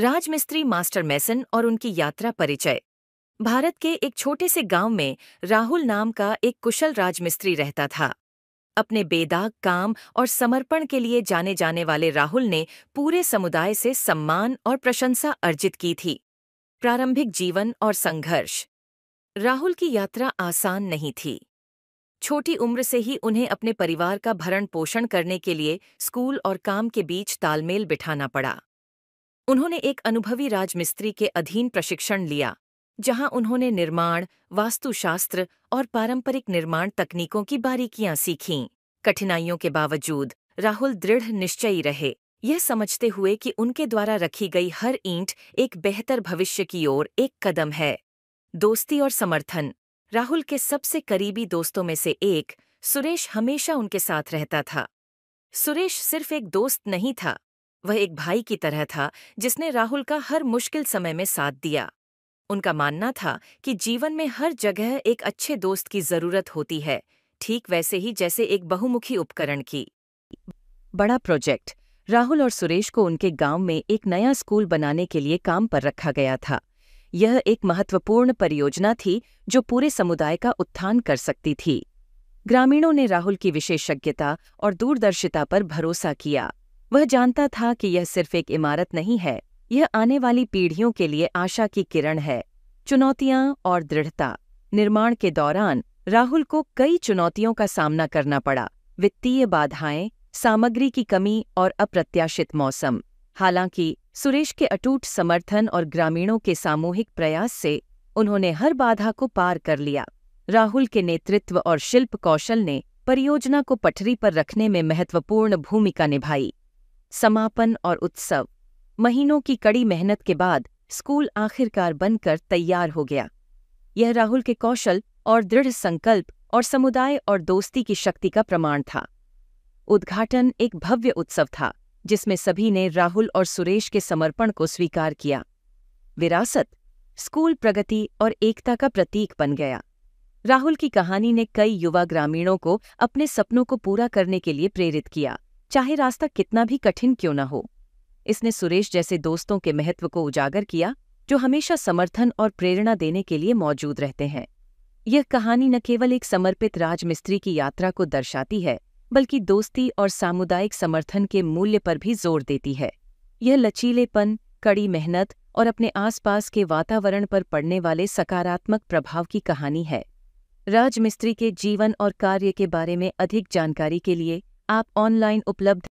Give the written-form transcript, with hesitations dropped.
राजमिस्त्री मास्टर मैसन और उनकी यात्रा परिचय। भारत के एक छोटे से गांव में राहुल नाम का एक कुशल राजमिस्त्री रहता था। अपने बेदाग काम और समर्पण के लिए जाने जाने वाले राहुल ने पूरे समुदाय से सम्मान और प्रशंसा अर्जित की थी। प्रारंभिक जीवन और संघर्ष। राहुल की यात्रा आसान नहीं थी। छोटी उम्र से ही उन्हें अपने परिवार का भरण पोषण करने के लिए स्कूल और काम के बीच तालमेल बिठाना पड़ा। उन्होंने एक अनुभवी राजमिस्त्री के अधीन प्रशिक्षण लिया, जहां उन्होंने निर्माण, वास्तुशास्त्र और पारंपरिक निर्माण तकनीकों की बारीकियां सीखीं। कठिनाइयों के बावजूद राहुल दृढ़ निश्चयी रहे, यह समझते हुए कि उनके द्वारा रखी गई हर ईंट एक बेहतर भविष्य की ओर एक कदम है। दोस्ती और समर्थन। राहुल के सबसे करीबी दोस्तों में से एक सुरेश हमेशा उनके साथ रहता था। सुरेश सिर्फ एक दोस्त नहीं था, वह एक भाई की तरह था जिसने राहुल का हर मुश्किल समय में साथ दिया। उनका मानना था कि जीवन में हर जगह एक अच्छे दोस्त की जरूरत होती है, ठीक वैसे ही जैसे एक बहुमुखी उपकरण की। बड़ा प्रोजेक्ट। राहुल और सुरेश को उनके गांव में एक नया स्कूल बनाने के लिए काम पर रखा गया था। यह एक महत्वपूर्ण परियोजना थी जो पूरे समुदाय का उत्थान कर सकती थी। ग्रामीणों ने राहुल की विशेषज्ञता और दूरदर्शिता पर भरोसा किया। वह जानता था कि यह सिर्फ एक इमारत नहीं है, यह आने वाली पीढ़ियों के लिए आशा की किरण है। चुनौतियां और दृढ़ता। निर्माण के दौरान राहुल को कई चुनौतियों का सामना करना पड़ा। वित्तीय बाधाएं, सामग्री की कमी और अप्रत्याशित मौसम। हालांकि सुरेश के अटूट समर्थन और ग्रामीणों के सामूहिक प्रयास से उन्होंने हर बाधा को पार कर लिया। राहुल के नेतृत्व और शिल्प कौशल ने परियोजना को पटरी पर रखने में महत्वपूर्ण भूमिका निभाई। समापन और उत्सव। महीनों की कड़ी मेहनत के बाद स्कूल आखिरकार बनकर तैयार हो गया। यह राहुल के कौशल और दृढ़ संकल्प और समुदाय और दोस्ती की शक्ति का प्रमाण था। उद्घाटन एक भव्य उत्सव था जिसमें सभी ने राहुल और सुरेश के समर्पण को स्वीकार किया। विरासत। स्कूल प्रगति और एकता का प्रतीक बन गया। राहुल की कहानी ने कई युवा ग्रामीणों को अपने सपनों को पूरा करने के लिए प्रेरित किया, चाहे रास्ता कितना भी कठिन क्यों न हो। इसने सुरेश जैसे दोस्तों के महत्व को उजागर किया जो हमेशा समर्थन और प्रेरणा देने के लिए मौजूद रहते हैं। यह कहानी न केवल एक समर्पित राजमिस्त्री की यात्रा को दर्शाती है, बल्कि दोस्ती और सामुदायिक समर्थन के मूल्य पर भी जोर देती है। यह लचीलेपन, कड़ी मेहनत और अपने आसपास के वातावरण पर पड़ने वाले सकारात्मक प्रभाव की कहानी है। राजमिस्त्री के जीवन और कार्य के बारे में अधिक जानकारी के लिए आप ऑनलाइन उपलब्ध